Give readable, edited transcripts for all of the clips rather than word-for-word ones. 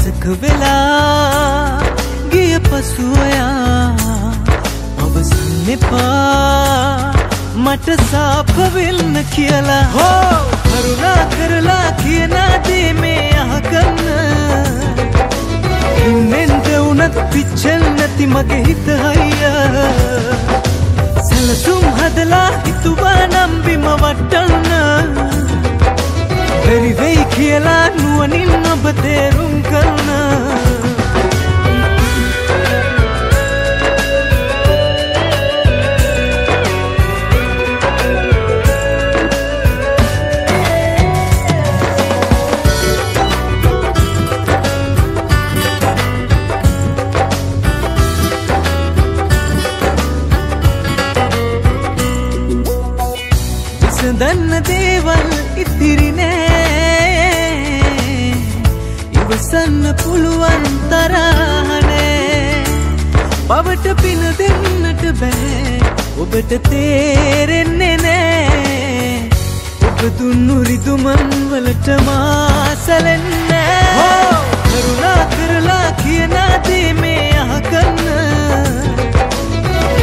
ಸುಖ ವೆಲಾ ಗಿಯ ಪಸುಯ ಅವ ಸುನ್ನಿಪ ಮಟ ಸಾಪ ವಿಲ್ ನ ಕಿಯಲ ಹೋ ಕರುಣಾ ಕರಲಾ ಕಿಯನಾ ದೇಮೆ ಅಹಕನ್ನ ಇನ್ನೆಂದ ಉನತ್ ಪಿಚ್ಚನ್ನತಿ ಮಗೆ ಹಿತ ಹಯ್ಯ ಸಲಸುಂ ಹದಲಾ ಹಿತುವಾ ನಂಬಿಮ ವಟ್ಟಣ್ಣ ವೆರಿ ವೈ ಕಿಯಲ ನುವನಿಲ್ ನಬ ತೇರುಂ ಕನ್ನ दन्न देवल इतिरिने इवसन पुलुवन तरहने पवट पिन दिन्नट बहे उबट तेरेने ने उब दुन्नुरी दुमन वलट मासलने हो करुणा करला कियना दे में अहकन्न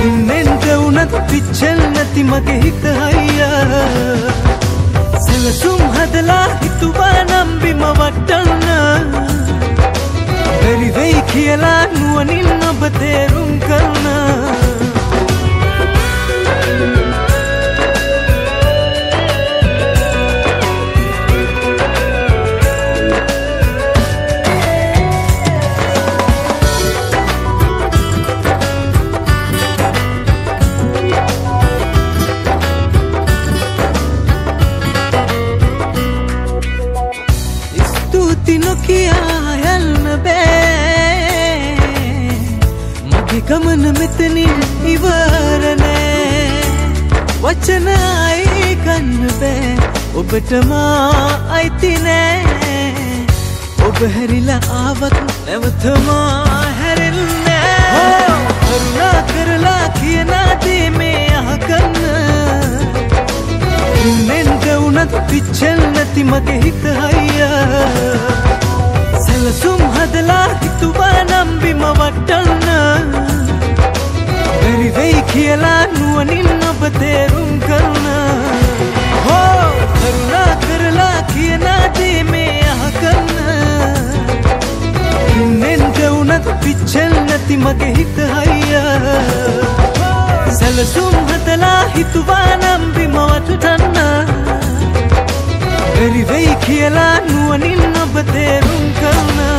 इन्नेंद उनत पिछलनति मगे हित हय्या सलसुम हदला हितुवा नंबिम वट्टन्न वेरी वै कियला नुवनिल नब तेरुं कन्न गमन मितनी इवरने वचन आई कन्बे उबट माँ आयतिने उबहरिला आवत नवत माँ हरिलने हो करुणा करला कियना दे में अहकन्न इन्नेंद उनत पिछलनति मगे हित हय्या सलसुम हदला हितुवा नंबिम वट्टन्न खेला नुवनिल नब तेरुं करुणा हो करुणा करला कियना दे में अहकन्न इन्नेंद उनत पिछलनति मगे हित हय्या सलसुम हतला हितुवा नंबिम वट्टन्न वेरी वै खेला नुवनिल नब तेरुं करुणा